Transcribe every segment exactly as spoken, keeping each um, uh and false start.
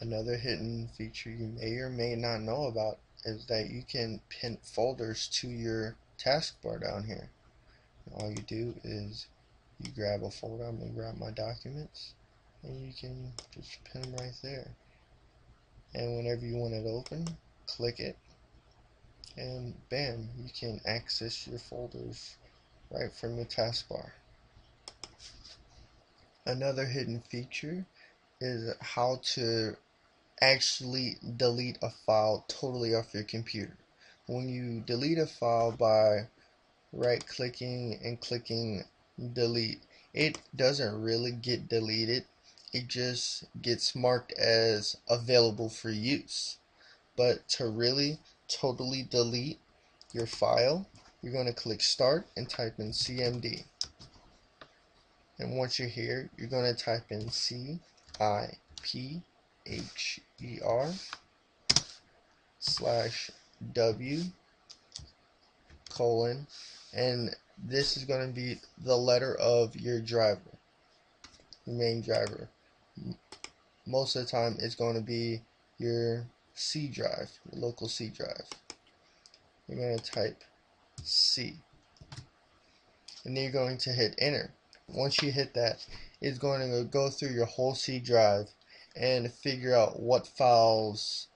Another hidden feature you may or may not know about is that you can pin folders to your taskbar down here. And all you do is you grab a folder. I'm going to grab my documents, and you can just pin them right there. And whenever you want it open, click it, and bam, you can access your folders right from the taskbar. Another hidden feature is how to actually delete a file totally off your computer. When you delete a file by right-clicking and clicking delete, it doesn't really get deleted. It just gets marked as available for use. But to really totally delete your file, you're going to click start and type in C M D. And once you're here, you're going to type in C I P H E R slash W colon, and this is going to be the letter of your driver, your main driver. Most of the time it's going to be your C drive, your local C drive. You're going to type C, and then you're going to hit enter. Once you hit that, it's going to go through your whole C drive and figure out what files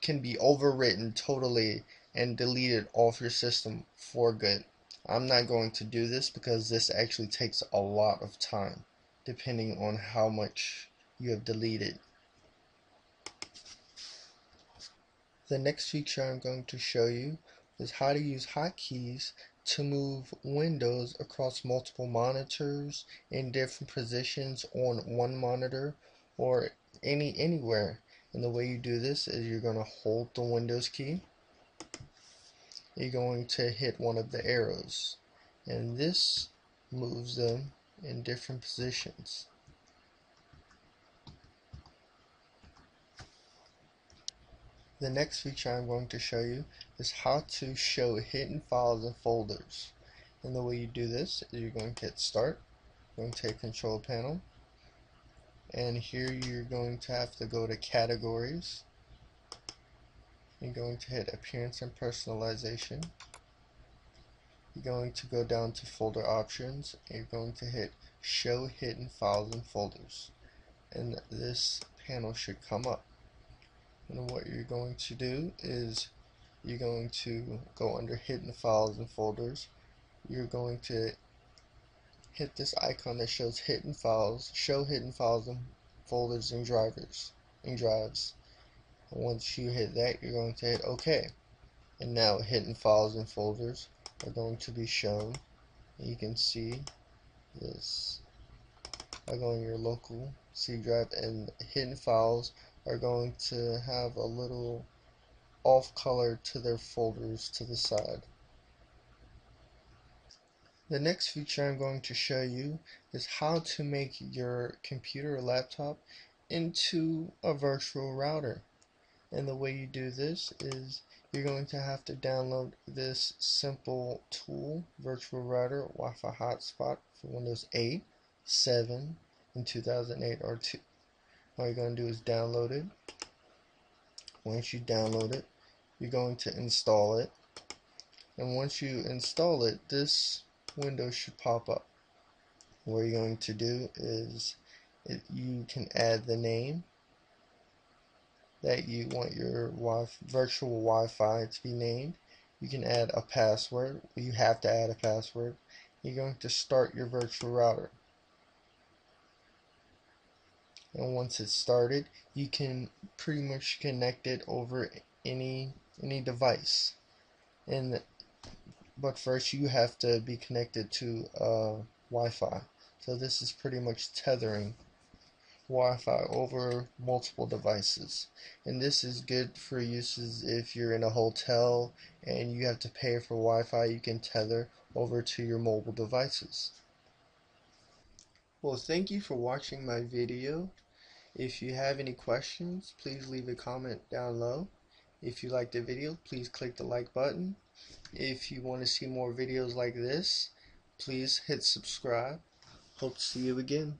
can be overwritten totally and deleted off your system for good. I'm not going to do this because this actually takes a lot of time, depending on how much you have deleted. The next feature I'm going to show you is how to use hotkeys to move windows across multiple monitors in different positions on one monitor or any anywhere. And the way you do this is you're going to hold the Windows key. You're going to hit one of the arrows, and this moves them in different positions. The next feature I'm going to show you is how to show hidden files and folders. And the way you do this is you're going to hit start, you're going to hit control panel, and here you're going to have to go to categories. You're going to hit appearance and personalization. You're going to go down to folder options, and you're going to hit show hidden files and folders, and this panel should come up. And what you're going to do is you're going to go under hidden files and folders. You're going to hit this icon that shows hidden files, show hidden files and folders and drivers and drives. Once you hit that, you're going to hit OK, and now hidden files and folders are going to be shown. You can see this by going to your local C drive, and hidden files are going to have a little off color to their folders to the side. The next feature I'm going to show you is how to make your computer or laptop into a virtual router. And the way you do this is you're going to have to download this simple tool, Virtual Router Wi-Fi Hotspot for Windows eight, seven, and two thousand eight or two. All you're going to do is download it. Once you download it, you're going to install it. And once you install it, this window should pop up. What you're going to do is it, you can add the name that you want your wi virtual Wi-Fi to be named. You can add a password. You have to add a password. You're going to start your virtual router. And once it's started, you can pretty much connect it over any any device. And but first you have to be connected to uh, Wi-Fi. So this is pretty much tethering Wi-Fi over multiple devices, and this is good for uses if you're in a hotel and you have to pay for Wi-Fi. You can tether over to your mobile devices. Well, thank you for watching my video. If you have any questions, please leave a comment down below. If you liked the video, please click the like button. If you want to see more videos like this, please hit subscribe. Hope to see you again.